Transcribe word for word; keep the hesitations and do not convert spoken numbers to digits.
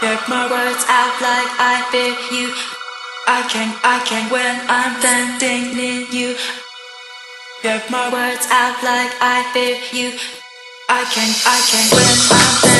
Get my words out like I bid you. I can, I can when I'm standing near you. Get my words out like I bid you. I can, I can when I'm standing near you.